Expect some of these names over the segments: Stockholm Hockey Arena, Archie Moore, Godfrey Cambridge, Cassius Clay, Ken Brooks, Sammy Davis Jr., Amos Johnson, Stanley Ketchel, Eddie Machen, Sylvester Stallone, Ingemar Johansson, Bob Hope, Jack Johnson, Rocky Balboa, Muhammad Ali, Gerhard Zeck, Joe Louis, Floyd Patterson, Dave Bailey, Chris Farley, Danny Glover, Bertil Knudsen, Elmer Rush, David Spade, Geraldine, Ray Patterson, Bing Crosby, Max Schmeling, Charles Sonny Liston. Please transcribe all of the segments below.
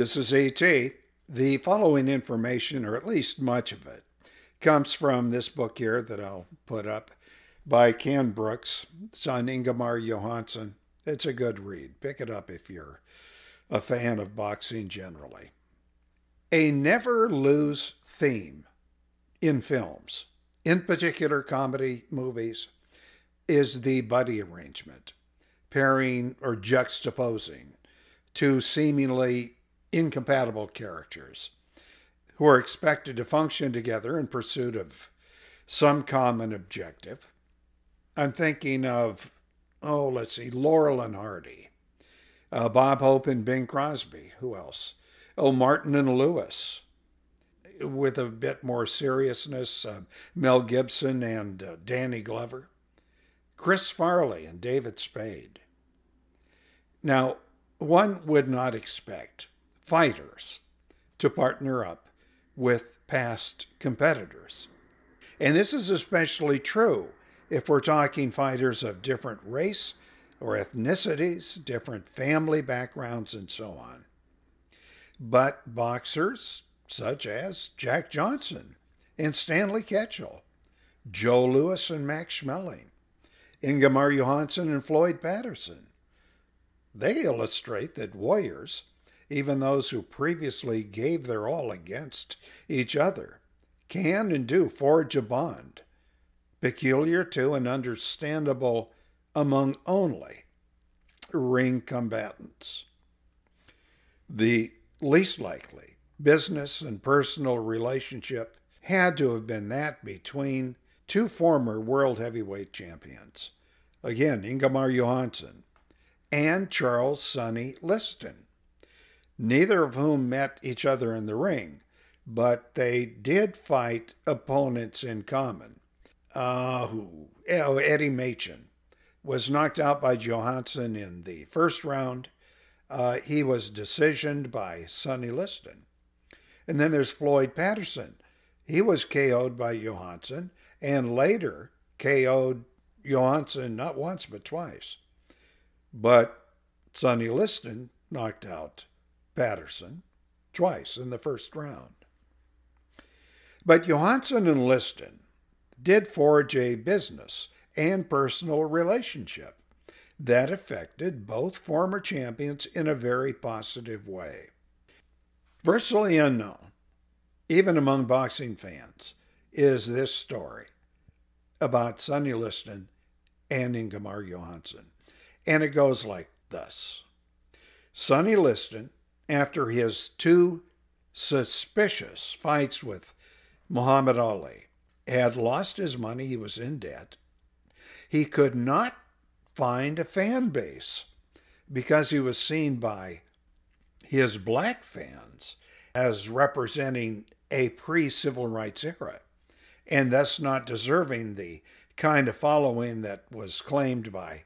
This is E.T. The following information, or at least much of it, comes from this book here that I'll put up by Ken Brooks, son Ingemar Johansson. It's a good read. Pick it up if you're a fan of boxing generally. A never-lose theme in films, in particular comedy movies, is the buddy arrangement, pairing or juxtaposing two seemingly incompatible characters who are expected to function together in pursuit of some common objective. I'm thinking of, Laurel and Hardy, Bob Hope and Bing Crosby, who else? Martin and Lewis, with a bit more seriousness, Mel Gibson and Danny Glover, Chris Farley and David Spade. Now, one would not expect fighters to partner up with past competitors. And this is especially true if we're talking fighters of different race or ethnicities, different family backgrounds, and so on. But boxers such as Jack Johnson and Stanley Ketchel, Joe Louis and Max Schmeling, Ingemar Johansson and Floyd Patterson, they illustrate that warriors, even those who previously gave their all against each other, can and do forge a bond, peculiar to and understandable among only ring combatants. The least likely business and personal relationship had to have been that between two former world heavyweight champions, again Ingemar Johansson and Charles Sonny Liston, neither of whom met each other in the ring, but they did fight opponents in common. Eddie Machen was knocked out by Johansson in the first round. He was decisioned by Sonny Liston. And then there's Floyd Patterson. He was KO'd by Johansson and later KO'd Johansson not once but twice. But Sonny Liston knocked out Patterson twice in the first round. But Johansson and Liston did forge a business and personal relationship that affected both former champions in a very positive way. Virtually unknown, even among boxing fans, is this story about Sonny Liston and Ingemar Johansson. And it goes like thus. Sonny Liston, after his two suspicious fights with Muhammad Ali, had lost his money, he was in debt. He could not find a fan base because he was seen by his black fans as representing a pre-civil rights era and thus not deserving the kind of following that was claimed by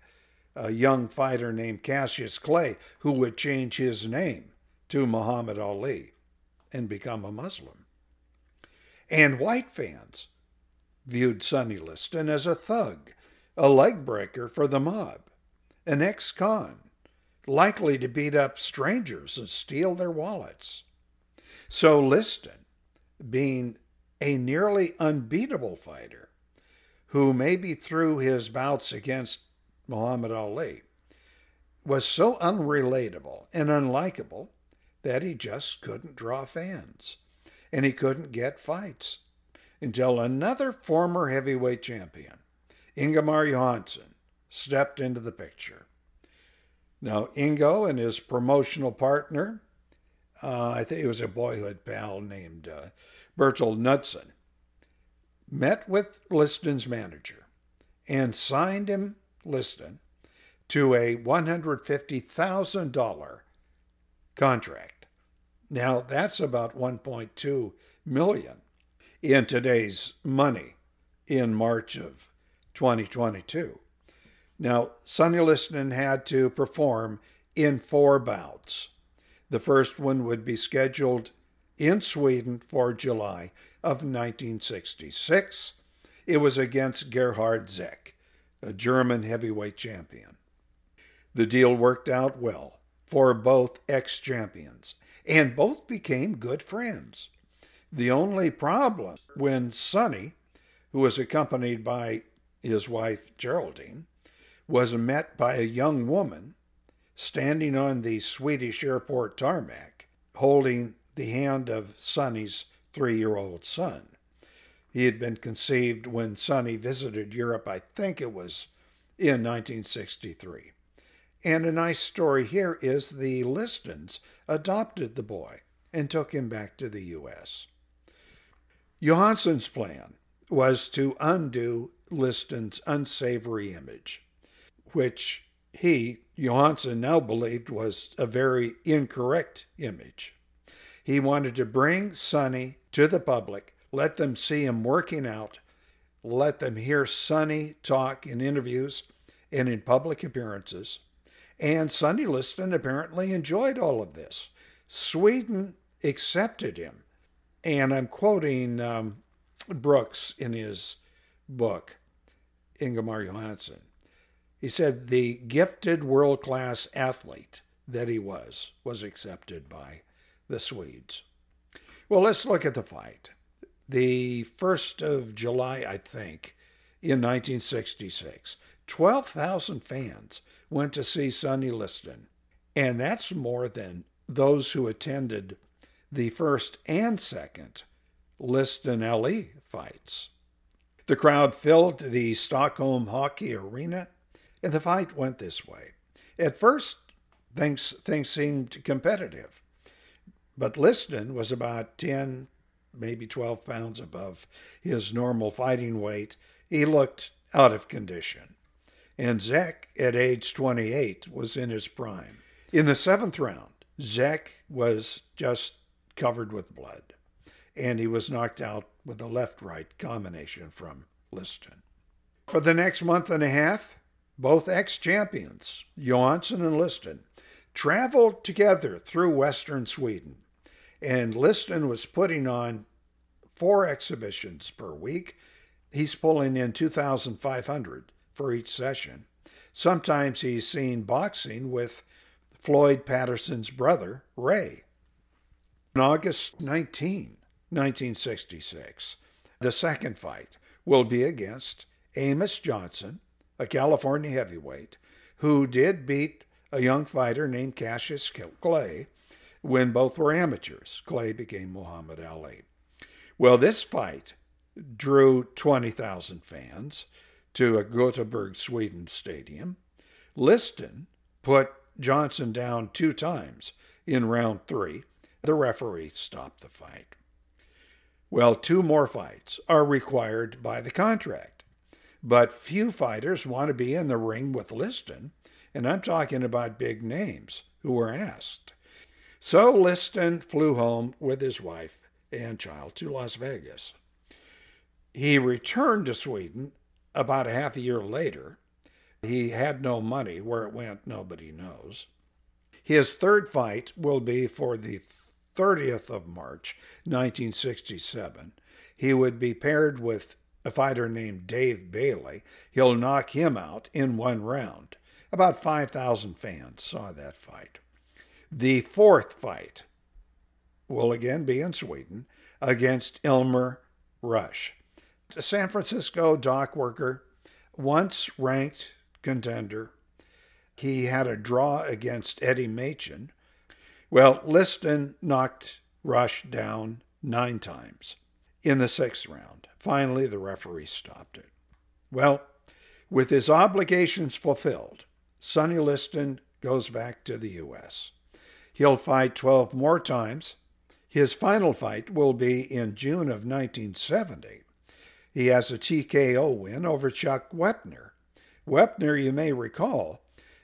a young fighter named Cassius Clay, who would change his name to Muhammad Ali and become a Muslim. And white fans viewed Sonny Liston as a thug, a leg breaker for the mob, an ex-con, likely to beat up strangers and steal their wallets. So Liston, being a nearly unbeatable fighter, who maybe through his bouts against Muhammad Ali, was so unrelatable and unlikable that he just couldn't draw fans, and he couldn't get fights until another former heavyweight champion, Ingemar Johansson, stepped into the picture. Now, Ingo and his promotional partner, I think it was a boyhood pal named Bertil Knudsen, met with Liston's manager and signed him, Liston, to a $150,000 contract. Now, that's about $1.2 million in today's money in March of 2022. Now, Sonny Liston had to perform in 4 bouts. The first one would be scheduled in Sweden for July of 1966. It was against Gerhard Zeck, a German heavyweight champion. The deal worked out well for both ex-champions, and both became good friends. The only problem when Sonny, who was accompanied by his wife Geraldine, was met by a young woman standing on the Swedish airport tarmac, holding the hand of Sonny's 3-year-old son. He had been conceived when Sonny visited Europe, I think it was in 1963. And a nice story here is the Listons adopted the boy and took him back to the U.S. Johansson's plan was to undo Liston's unsavory image, which he, Johansson, now believed was a very incorrect image. He wanted to bring Sonny to the public, let them see him working out, let them hear Sonny talk in interviews and in public appearances. And Sonny Liston apparently enjoyed all of this. Sweden accepted him. And I'm quoting Brooks in his book, Ingemar Johansson. He said the gifted world-class athlete that he was accepted by the Swedes. Well, let's look at the fight. The 1st of July, I think, in 1966, 12,000 fans went to see Sonny Liston, and that's more than those who attended the 1st and 2nd Liston-Ali fights. The crowd filled the Stockholm Hockey Arena, and the fight went this way. At first, things seemed competitive, but Liston was about 10, maybe 12 pounds above his normal fighting weight. He looked out of condition. And Zeck, at age 28, was in his prime. In the 7th round, Zeck was just covered with blood, and he was knocked out with a left-right combination from Liston. For the next month and a half, both ex-champions, Johansson and Liston, traveled together through western Sweden. And Liston was putting on 4 exhibitions per week. He's pulling in $2,500 for each session. Sometimes he's seen boxing with Floyd Patterson's brother, Ray. On August 19, 1966, the 2nd fight will be against Amos Johnson, a California heavyweight, who did beat a young fighter named Cassius Clay when both were amateurs. Clay became Muhammad Ali. Well, this fight drew 20,000 fans to a Gothenburg, Sweden stadium. Liston put Johnson down 2 times in round 3. The referee stopped the fight. Well, 2 more fights are required by the contract, but few fighters want to be in the ring with Liston, and I'm talking about big names who were asked. So Liston flew home with his wife and child to Las Vegas. He returned to Sweden about half a year later. He had no money. Where it went, nobody knows. His 3rd fight will be for the 30th of March, 1967. He would be paired with a fighter named Dave Bailey. He'll knock him out in 1 round. About 5,000 fans saw that fight. The 4th fight will again be in Sweden against Elmer Rush, a San Francisco dock worker, once ranked contender. He had a draw against Eddie Machen. Well, Liston knocked Rush down 9 times in the 6th round. Finally, the referee stopped it. Well, with his obligations fulfilled, Sonny Liston goes back to the U.S. He'll fight 12 more times. His final fight will be in June of 1970. He has a TKO win over Chuck Weppner. Weppner, you may recall,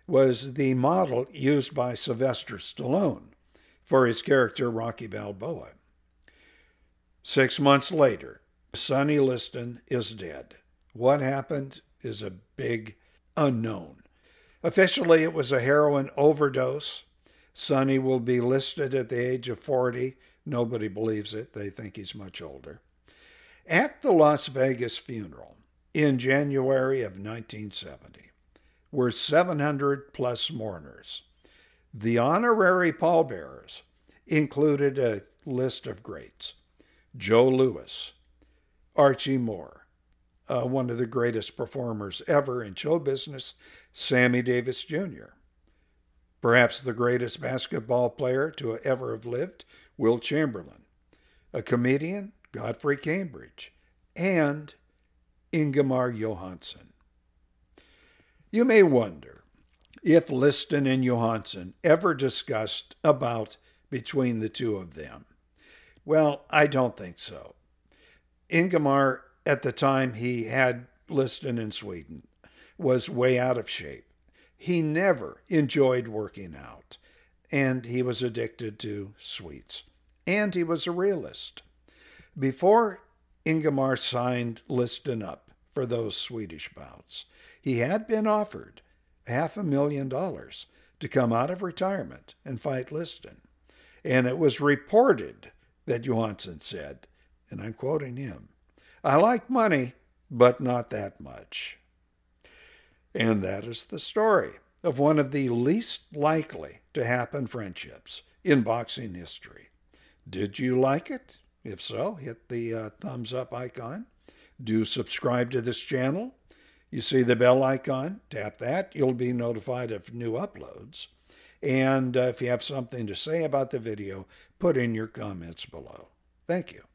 was the model used by Sylvester Stallone for his character Rocky Balboa. 6 months later, Sonny Liston is dead. What happened is a big unknown. Officially, it was a heroin overdose. Sonny will be listed at the age of 40. Nobody believes it. They think he's much older. At the Las Vegas funeral in January of 1970 were 700+ mourners. The honorary pallbearers included a list of greats. Joe Louis, Archie Moore, one of the greatest performers ever in show business, Sammy Davis Jr., perhaps the greatest basketball player to ever have lived, Wilt Chamberlain, a comedian, Godfrey Cambridge, and Ingemar Johansson. You may wonder if Liston and Johansson ever discussed about between the two of them. Well, I don't think so. Ingemar, at the time he had Liston in Sweden, was way out of shape. He never enjoyed working out, and he was addicted to sweets, and he was a realist. Before Ingemar signed Liston up for those Swedish bouts, he had been offered $500,000 to come out of retirement and fight Liston. And it was reported that Johansson said, and I'm quoting him, "I like money, but not that much." And that is the story of one of the least likely to happen friendships in boxing history. Did you like it? If so, hit the thumbs up icon. Do subscribe to this channel. You see the bell icon, tap that. You'll be notified of new uploads. And if you have something to say about the video, put in your comments below. Thank you.